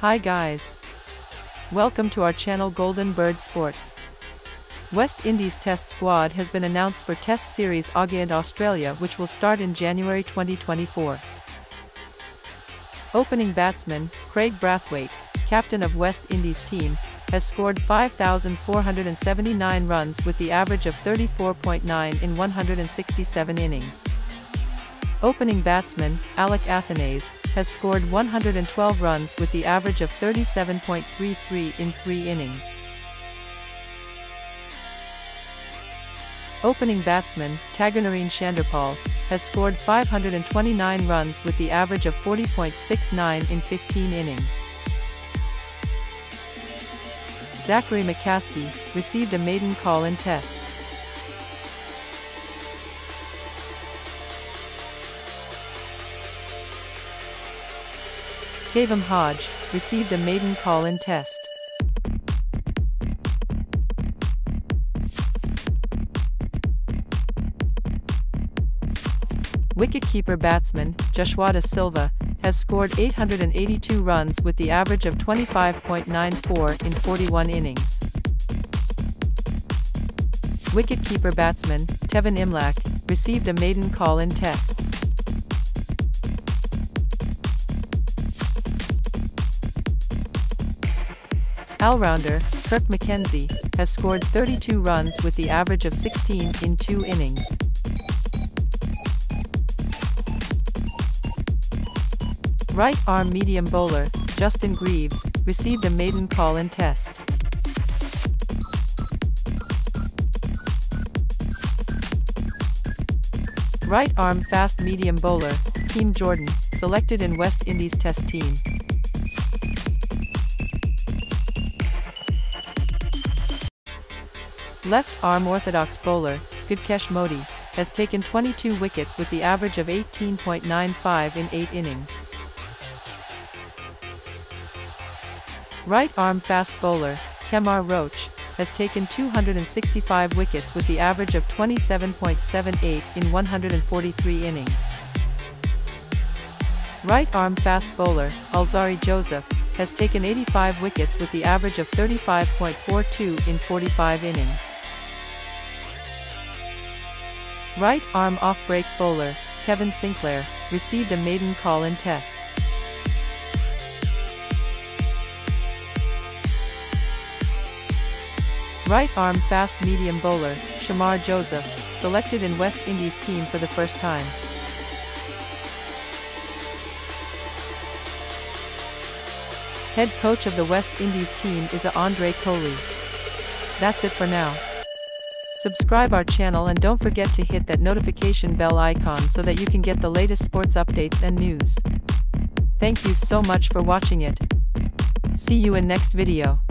Hi guys. Welcome to our channel Golden Bird Sports. West Indies Test squad has been announced for Test Series Augie and Australia, which will start in January 2024. Opening batsman, Kraigg Brathwaite, captain of West Indies team, has scored 5,479 runs with the average of 34.9 in 167 innings. Opening batsman, Alick Athanaze, has scored 112 runs with the average of 37.33 in 3 innings. Opening batsman, Tagenarine Chanderpaul, has scored 529 runs with the average of 40.69 in 15 innings. Zachary McCaskey received a maiden call in Test. Kavem Hodge received a maiden call in Test. Wicketkeeper batsman, Joshua da Silva, has scored 882 runs with the average of 25.94 in 41 innings. Wicketkeeper batsman, Tevin Imlach, received a maiden call in Test. All-rounder, Kirk McKenzie, has scored 32 runs with the average of 16 in 2 innings. Right-arm medium bowler, Justin Greaves, received a maiden call in Test. Right-arm fast medium bowler, Akeem Jordan, selected in West Indies Test team. Left-arm orthodox bowler, Gudakesh Motie, has taken 22 wickets with the average of 18.95 in 8 innings. Right-arm fast bowler, Kemar Roach, has taken 265 wickets with the average of 27.78 in 143 innings. Right-arm fast bowler, Alzarri Joseph, has taken 85 wickets with the average of 35.42 in 45 innings. Right-arm off-break bowler, Kevin Sinclair, received a maiden call in Test. Right-arm fast medium bowler, Shamar Joseph, selected in West Indies team for the first time. Head coach of the West Indies team is Andre Coley. That's it for now. Subscribe our channel and don't forget to hit that notification bell icon so that you can get the latest sports updates and news. Thank you so much for watching it. See you in next video.